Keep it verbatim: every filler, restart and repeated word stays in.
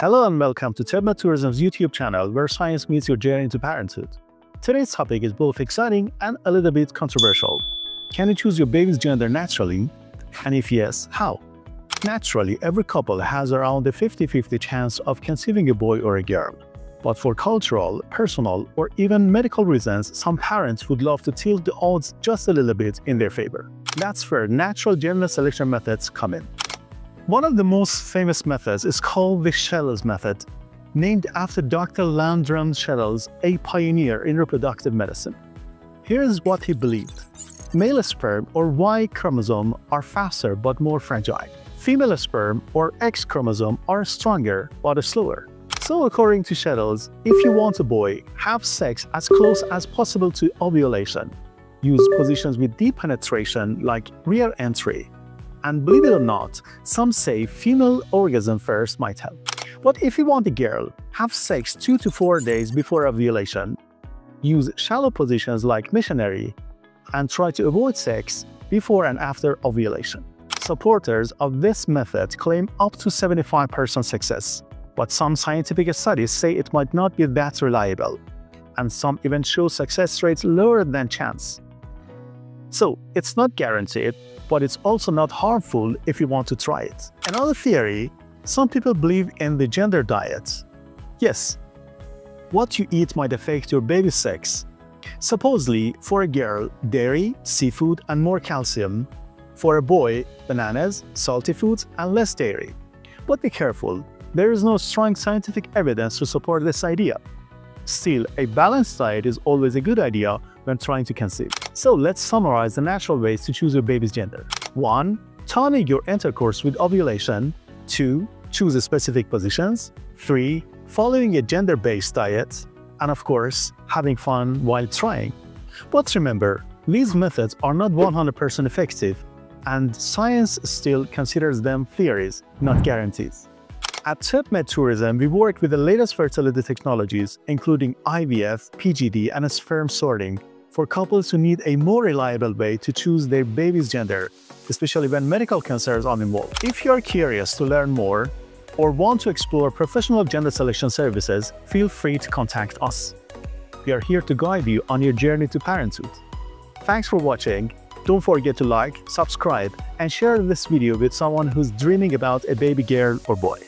Hello and welcome to TebMedTourism's YouTube channel, where science meets your journey into parenthood. Today's topic is both exciting and a little bit controversial. Can you choose your baby's gender naturally? And if yes, how? Naturally, every couple has around a fifty fifty chance of conceiving a boy or a girl. But for cultural, personal, or even medical reasons, some parents would love to tilt the odds just a little bit in their favor. That's where natural gender selection methods come in. One of the most famous methods is called the Shettles method, named after Doctor Landrum Shettles, a pioneer in reproductive medicine. Here's what he believed. Male sperm or Y chromosome are faster but more fragile. Female sperm or X chromosome are stronger but slower. So according to Shettles, if you want a boy, have sex as close as possible to ovulation. Use positions with deep penetration like rear entry. And believe it or not, some say female orgasm first might help. But if you want a girl, have sex two to four days before ovulation, use shallow positions like missionary, and try to avoid sex before and after ovulation. Supporters of this method claim up to seventy-five percent success, but some scientific studies say it might not be that reliable, and some even show success rates lower than chance. So it's not guaranteed, but it's also not harmful if you want to try it. Another theory, some people believe in the gender diet. Yes, what you eat might affect your baby's sex. Supposedly, for a girl, dairy, seafood, and more calcium. For a boy, bananas, salty foods, and less dairy. But be careful, there is no strong scientific evidence to support this idea. Still, a balanced diet is always a good idea when trying to conceive. So let's summarize the natural ways to choose your baby's gender. one Tonic your intercourse with ovulation. two Choose specific positions. three Following a gender-based diet. And of course, having fun while trying. But remember, these methods are not one hundred percent effective, and science still considers them theories, not guarantees. At TebMedTourism, we work with the latest fertility technologies, including I V F, P G D, and sperm sorting, for couples who need a more reliable way to choose their baby's gender, especially when medical concerns are involved. If you are curious to learn more or want to explore professional gender selection services, feel free to contact us. We are here to guide you on your journey to parenthood. Thanks for watching. Don't forget to like, subscribe, and share this video with someone who's dreaming about a baby girl or boy.